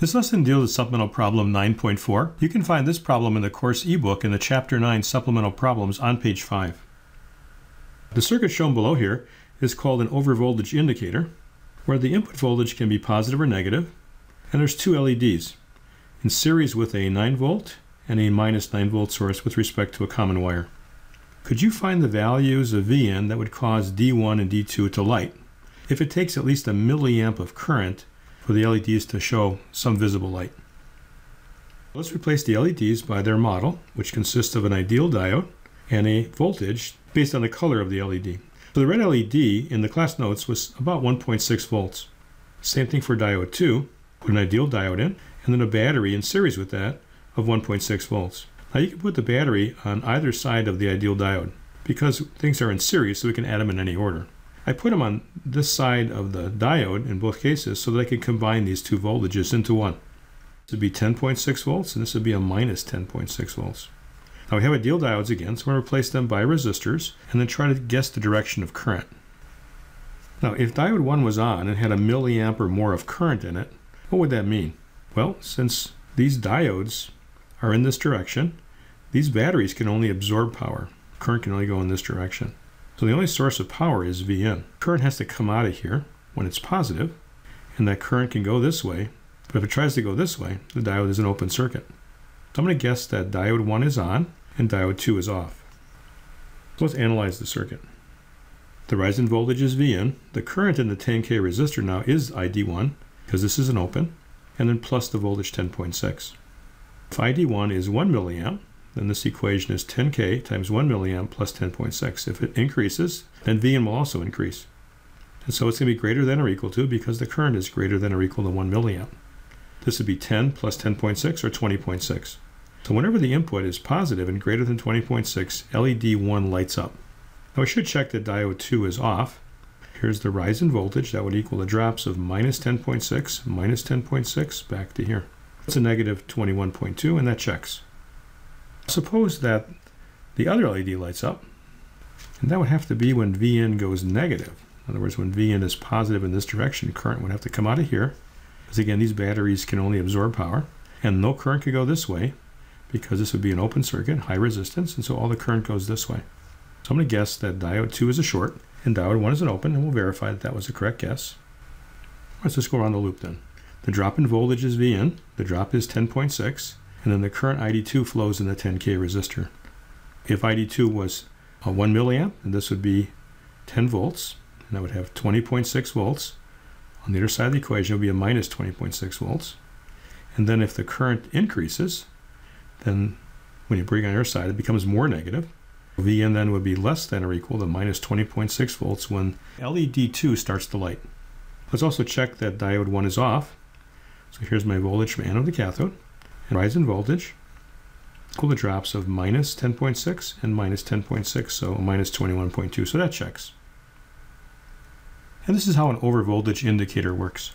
This lesson deals with supplemental problem 9.4. You can find this problem in the course ebook in the Chapter 9 Supplemental Problems on page 5. The circuit shown below here is called an overvoltage indicator, where the input voltage can be positive or negative, and there's two LEDs in series with a 9-volt and a minus 9-volt source with respect to a common wire. Could you find the values of Vn that would cause D1 and D2 to light if it takes at least a milliamp of current for the LEDs to show some visible light? Let's replace the LEDs by their model, which consists of an ideal diode and a voltage based on the color of the LED. So the red LED in the class notes was about 1.6 volts. Same thing for diode 2, put an ideal diode in, and then a battery in series with that of 1.6 volts. Now you can put the battery on either side of the ideal diode because things are in series, so we can add them in any order. I put them on this side of the diode in both cases so that I could combine these two voltages into one. This would be 10.6 volts and this would be a minus 10.6 volts. Now we have ideal diodes again, so I'm going to replace them by resistors and then try to guess the direction of current. Now if diode 1 was on and had a milliamp or more of current in it, what would that mean? Well, since these diodes are in this direction, these batteries can only absorb power. Current can only go in this direction. So the only source of power is Vn. Current has to come out of here when it's positive, and that current can go this way, but if it tries to go this way, the diode is an open circuit. So I'm going to guess that diode 1 is on and diode 2 is off. So let's analyze the circuit. The rise in voltage is Vn. The current in the 10K resistor now is ID1, because this is an open, and then plus the voltage 10.6. If ID1 is 1 milliamp, then this equation is 10K times 1 milliamp plus 10.6. If it increases, then Vn will also increase. And so it's going to be greater than or equal to, because the current is greater than or equal to 1 milliamp. This would be 10 plus 10.6, or 20.6. So whenever the input is positive and greater than 20.6, LED 1 lights up. Now we should check that diode 2 is off. Here's the rise in voltage. That would equal the drops of minus 10.6, back to here. It's a negative 21.2, and that checks. Suppose that the other LED lights up, and that would have to be when Vn goes negative. In other words, when Vn is positive in this direction, current would have to come out of here, because again, these batteries can only absorb power, and no current could go this way, because this would be an open circuit, high resistance, and so all the current goes this way. So I'm going to guess that diode 2 is a short, and diode 1 is an open, and we'll verify that that was the correct guess. Let's just go around the loop then. The drop in voltage is Vn, the drop is 10.6, and then the current ID2 flows in the 10K resistor. If ID2 was 1 milliamp, and this would be 10 volts, and I would have 20.6 volts. On the other side of the equation, it would be a minus 20.6 volts. And then if the current increases, then when you bring it on your side, it becomes more negative. Vn then would be less than or equal to minus 20.6 volts when LED2 starts to light. Let's also check that diode 1 is off. So here's my voltage from anode to cathode. Rise in voltage equal to drops of minus 10.6 and minus 10.6, so minus 21.2, so that checks. And this is how an overvoltage indicator works.